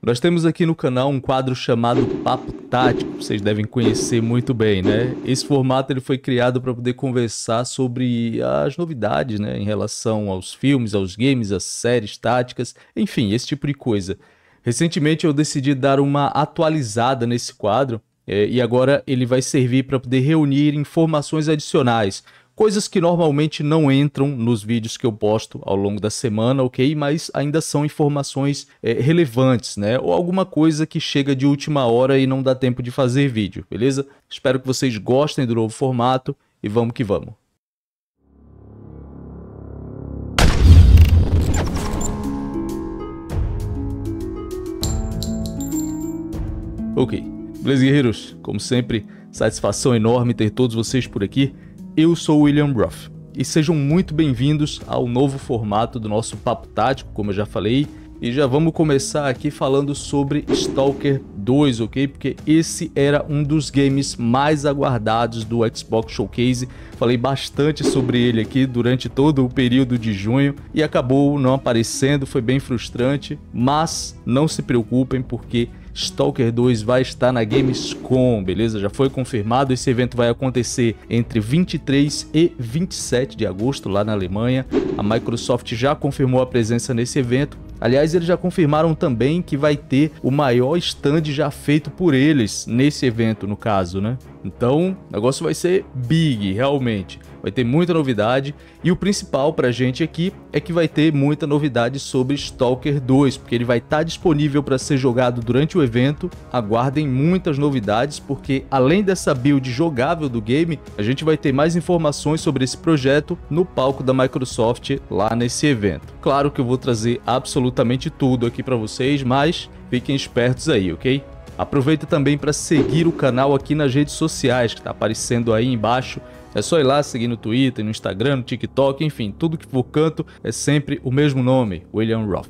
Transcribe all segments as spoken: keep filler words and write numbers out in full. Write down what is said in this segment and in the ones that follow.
Nós temos aqui no canal um quadro chamado Papo Tático, vocês devem conhecer muito bem, né? Esse formato ele foi criado para poder conversar sobre as novidades, né? Em relação aos filmes, aos games, às séries táticas, enfim, esse tipo de coisa. Recentemente eu decidi dar uma atualizada nesse quadro é, e agora ele vai servir para poder reunir informações adicionais, coisas que normalmente não entram nos vídeos que eu posto ao longo da semana, ok? Mas ainda são informações é, relevantes, né? Ou alguma coisa que chega de última hora e não dá tempo de fazer vídeo, beleza? Espero que vocês gostem do novo formato e vamos que vamos! Ok, beleza guerreiros? Como sempre, satisfação enorme ter todos vocês por aqui. Eu sou o Willian Rof e sejam muito bem-vindos ao novo formato do nosso Papo Tático, como eu já falei. E já vamos começar aqui falando sobre Stalker dois, ok? Porque esse era um dos games mais aguardados do Xbox Showcase. Falei bastante sobre ele aqui durante todo o período de junho e acabou não aparecendo, foi bem frustrante. Mas não se preocupem porque Stalker dois vai estar na Gamescom, beleza? Já foi confirmado, esse evento vai acontecer entre vinte e três e vinte e sete de agosto lá na Alemanha. A Microsoft já confirmou a presença nesse evento. Aliás, eles já confirmaram também que vai ter o maior stand já feito por eles nesse evento, no caso, né? Então, o negócio vai ser big, realmente. Vai ter muita novidade e o principal pra gente aqui é que vai ter muita novidade sobre Stalker dois, porque ele vai estar disponível para ser jogado durante o evento. Aguardem muitas novidades, porque além dessa build jogável do game, a gente vai ter mais informações sobre esse projeto no palco da Microsoft lá nesse evento. Claro que eu vou trazer absolutamente tudo aqui para vocês, mas fiquem espertos aí, ok? Aproveita também para seguir o canal aqui nas redes sociais, que está aparecendo aí embaixo. É só ir lá seguir no Twitter, no Instagram, no TikTok, enfim, tudo que for canto é sempre o mesmo nome, Willian Rof.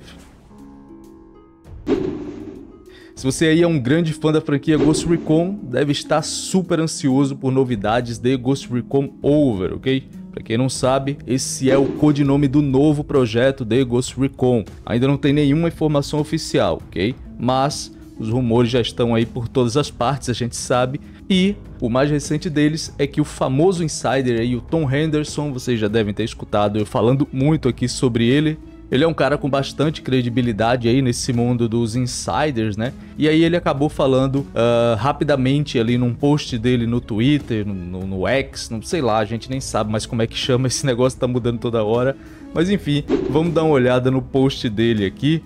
Se você aí é um grande fã da franquia Ghost Recon, deve estar super ansioso por novidades de Ghost Recon Over, ok? Pra quem não sabe, esse é o codinome do novo projeto de Ghost Recon. Ainda não tem nenhuma informação oficial, ok? Mas os rumores já estão aí por todas as partes, a gente sabe. E o mais recente deles é que o famoso insider aí, o Tom Henderson, vocês já devem ter escutado eu falando muito aqui sobre ele. Ele é um cara com bastante credibilidade aí nesse mundo dos insiders, né? E aí ele acabou falando uh, rapidamente ali num post dele no Twitter, no, no, no X, não sei lá, a gente nem sabe mais como é que chama, esse negócio tá mudando toda hora. Mas enfim, vamos dar uma olhada no post dele aqui.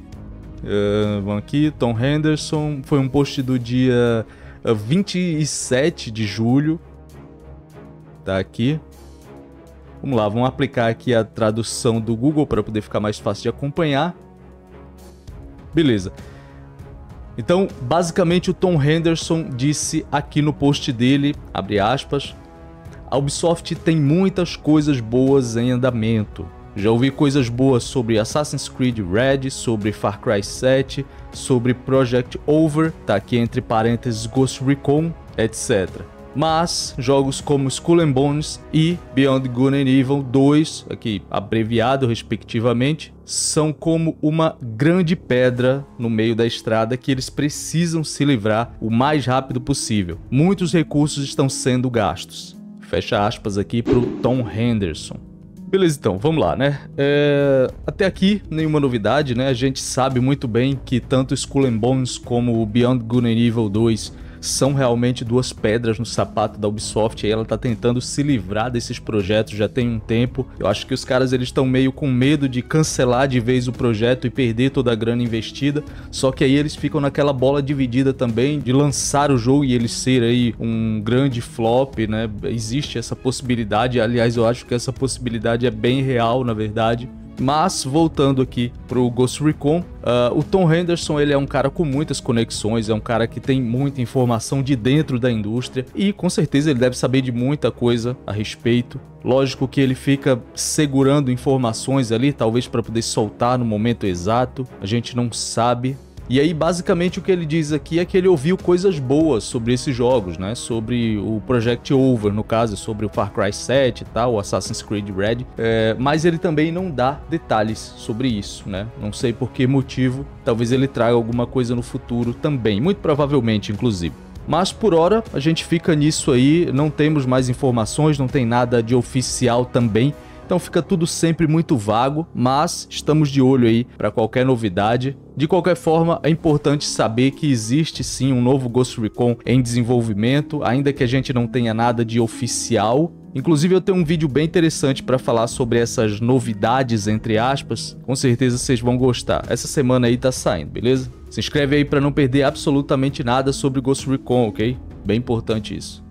Uh, vamos aqui, Tom Henderson, foi um post do dia uh, vinte e sete de julho, tá aqui, vamos lá, vamos aplicar aqui a tradução do Google para poder ficar mais fácil de acompanhar, beleza. Então basicamente o Tom Henderson disse aqui no post dele, abre aspas, a Ubisoft tem muitas coisas boas em andamento. Já ouvi coisas boas sobre Assassin's Creed Red, sobre Far Cry sete, sobre Project Over, tá aqui entre parênteses Ghost Recon, etcétera. Mas jogos como Skull and Bones e Beyond Good and Evil dois, aqui abreviado respectivamente, são como uma grande pedra no meio da estrada que eles precisam se livrar o mais rápido possível. Muitos recursos estão sendo gastos. Fecha aspas aqui para o Tom Henderson. Beleza, então, vamos lá, né? É... Até aqui, nenhuma novidade, né? A gente sabe muito bem que tanto Skull and Bones como o Beyond Good and Evil dois são realmente duas pedras no sapato da Ubisoft. E ela tá tentando se livrar desses projetos já tem um tempo. Eu acho que os caras eles estão meio com medo de cancelar de vez o projeto e perder toda a grana investida. Só que aí eles ficam naquela bola dividida também de lançar o jogo e ele ser aí um grande flop, né? Existe essa possibilidade. Aliás, eu acho que essa possibilidade é bem real, na verdade. Mas voltando aqui pro Ghost Recon, uh, o Tom Henderson ele é um cara com muitas conexões, é um cara que tem muita informação de dentro da indústria e com certeza ele deve saber de muita coisa a respeito. Lógico que ele fica segurando informações ali, talvez para poder soltar no momento exato, a gente não sabe. E aí basicamente o que ele diz aqui é que ele ouviu coisas boas sobre esses jogos, né? Sobre o Project Over, no caso, sobre o Far Cry sete e tal, o Assassin's Creed Red, é, mas ele também não dá detalhes sobre isso, né? Não sei por que motivo, talvez ele traga alguma coisa no futuro também, muito provavelmente inclusive. Mas por hora a gente fica nisso aí, não temos mais informações, não tem nada de oficial também. Então fica tudo sempre muito vago, mas estamos de olho aí para qualquer novidade. De qualquer forma, é importante saber que existe sim um novo Ghost Recon em desenvolvimento, ainda que a gente não tenha nada de oficial. Inclusive eu tenho um vídeo bem interessante para falar sobre essas novidades, entre aspas, com certeza vocês vão gostar. Essa semana aí tá saindo, beleza? Se inscreve aí para não perder absolutamente nada sobre Ghost Recon, ok? Bem importante isso.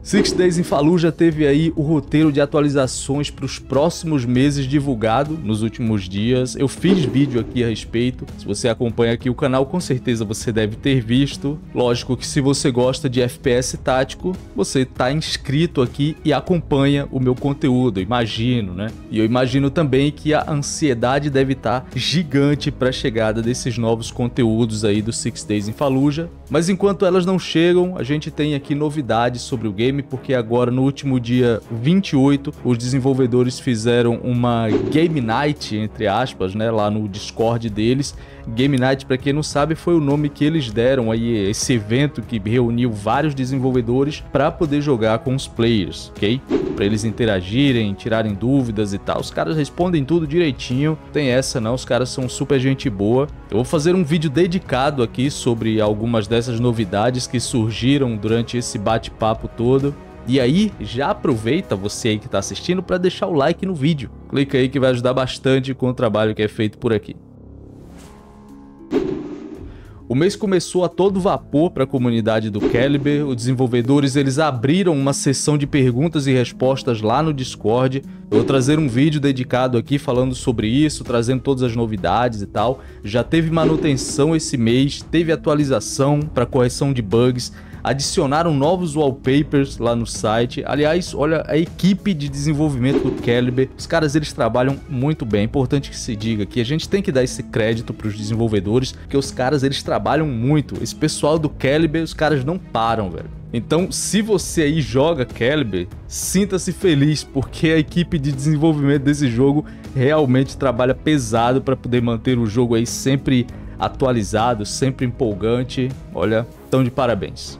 Six Days in Fallujah teve aí o roteiro de atualizações para os próximos meses divulgado nos últimos dias. Eu fiz vídeo aqui a respeito. Se você acompanha aqui o canal, com certeza você deve ter visto. Lógico que se você gosta de F P S tático, você está inscrito aqui e acompanha o meu conteúdo, eu imagino, né? E eu imagino também que a ansiedade deve estar gigante para a chegada desses novos conteúdos aí do Six Days in Fallujah. Mas enquanto elas não chegam, a gente tem aqui novidades sobre o game, porque agora no último dia vinte e oito os desenvolvedores fizeram uma Game Night, entre aspas, né, lá no Discord deles. Game Night, para quem não sabe, foi o nome que eles deram aí, esse evento que reuniu vários desenvolvedores para poder jogar com os players, ok? Para eles interagirem, tirarem dúvidas e tal. Os caras respondem tudo direitinho, não tem essa não, os caras são super gente boa. Eu vou fazer um vídeo dedicado aqui sobre algumas dessas novidades que surgiram durante esse bate-papo todo. E aí, já aproveita você aí que está assistindo para deixar o like no vídeo. Clica aí que vai ajudar bastante com o trabalho que é feito por aqui. O mês começou a todo vapor para a comunidade do Caliber. Os desenvolvedores eles abriram uma sessão de perguntas e respostas lá no Discord. Eu vou trazer um vídeo dedicado aqui falando sobre isso, trazendo todas as novidades e tal. Já teve manutenção esse mês, teve atualização para correção de bugs. Adicionaram novos wallpapers lá no site. Aliás, olha a equipe de desenvolvimento do Caliber. Os caras, eles trabalham muito bem. É importante que se diga que a gente tem que dar esse crédito para os desenvolvedores, porque os caras, eles trabalham muito. Esse pessoal do Caliber, os caras não param, velho. Então, se você aí joga Caliber, sinta-se feliz, porque a equipe de desenvolvimento desse jogo realmente trabalha pesado para poder manter o jogo aí sempre atualizado, sempre empolgante. Olha, estão de parabéns.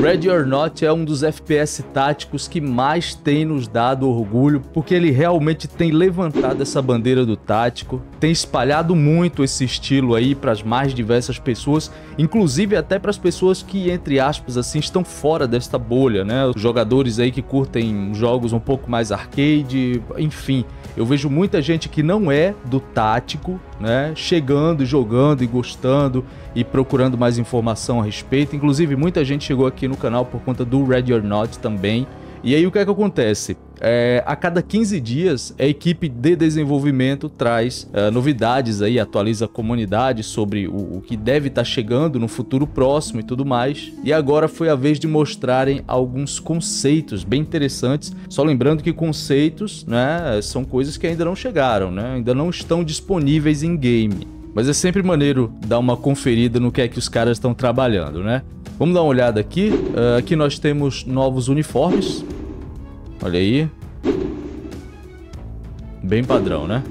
Ready or Not é um dos F P S táticos que mais tem nos dado orgulho, porque ele realmente tem levantado essa bandeira do tático, tem espalhado muito esse estilo aí para as mais diversas pessoas, inclusive até para as pessoas que, entre aspas, assim, estão fora desta bolha, né? Os jogadores aí que curtem jogos um pouco mais arcade, enfim. Eu vejo muita gente que não é do tático, né, chegando, jogando e gostando e procurando mais informação a respeito. Inclusive, muita gente chegou aqui no canal por conta do Ready or Not também. E aí, o que é que acontece? É, a cada quinze dias, a equipe de desenvolvimento traz é, novidades, aí, atualiza a comunidade sobre o, o que deve estar chegando no futuro próximo e tudo mais. E agora foi a vez de mostrarem alguns conceitos bem interessantes. Só lembrando que conceitos, né, são coisas que ainda não chegaram, né, ainda não estão disponíveis em game. Mas é sempre maneiro dar uma conferida no que é que os caras estão trabalhando, né? Vamos dar uma olhada aqui. Uh, aqui nós temos novos uniformes. Olha aí. Bem padrão, né?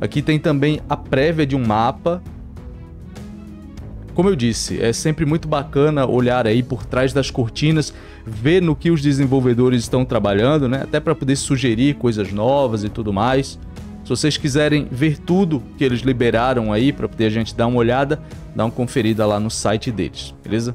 Aqui tem também a prévia de um mapa. Como eu disse, é sempre muito bacana olhar aí por trás das cortinas, ver no que os desenvolvedores estão trabalhando, né? Até para poder sugerir coisas novas e tudo mais. Se vocês quiserem ver tudo que eles liberaram aí para poder a gente dar uma olhada, dá uma conferida lá no site deles, beleza?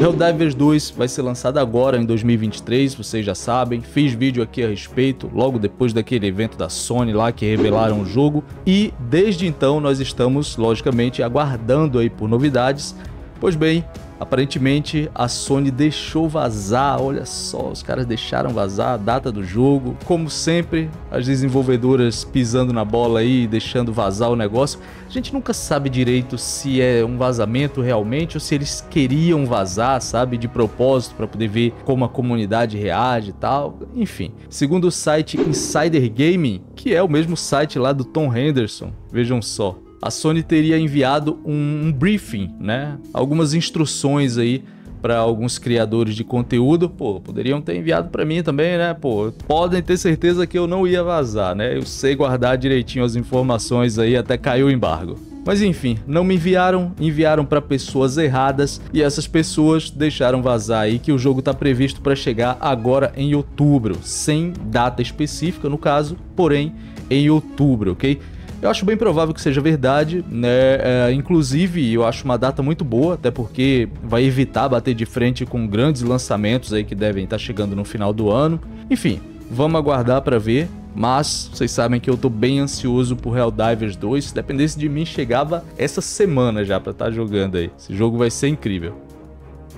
Helldivers dois vai ser lançado agora em dois mil e vinte e três, vocês já sabem. Fiz vídeo aqui a respeito, logo depois daquele evento da Sony lá que revelaram o jogo. E desde então nós estamos, logicamente, aguardando aí por novidades. Pois bem, Aparentemente a Sony deixou vazar, olha só, os caras deixaram vazar a data do jogo. Como sempre, as desenvolvedoras pisando na bola aí, deixando vazar o negócio. A gente nunca sabe direito se é um vazamento realmente ou se eles queriam vazar, sabe, de propósito para poder ver como a comunidade reage e tal. Enfim, segundo o site Insider Gaming, que é o mesmo site lá do Tom Henderson, vejam só, a Sony teria enviado um, um briefing, né? Algumas instruções aí para alguns criadores de conteúdo. Pô, poderiam ter enviado para mim também, né? Pô, podem ter certeza que eu não ia vazar, né? Eu sei guardar direitinho as informações aí até cair o embargo. Mas enfim, não me enviaram, enviaram para pessoas erradas e essas pessoas deixaram vazar aí que o jogo tá previsto para chegar agora em outubro, sem data específica no caso, porém em outubro, ok? Eu acho bem provável que seja verdade, né? É, inclusive eu acho uma data muito boa, até porque vai evitar bater de frente com grandes lançamentos aí que devem estar chegando no final do ano. Enfim, vamos aguardar para ver, mas vocês sabem que eu tô bem ansioso por Helldivers dois, se dependesse de mim chegava essa semana já para estar jogando aí, esse jogo vai ser incrível.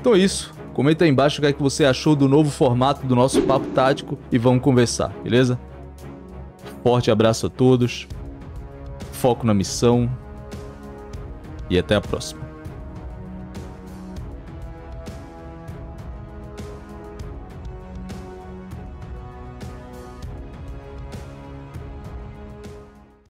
Então é isso, comenta aí embaixo o que é que você achou do novo formato do nosso Papo Tático e vamos conversar, beleza? Forte abraço a todos. Foco na missão e até a próxima.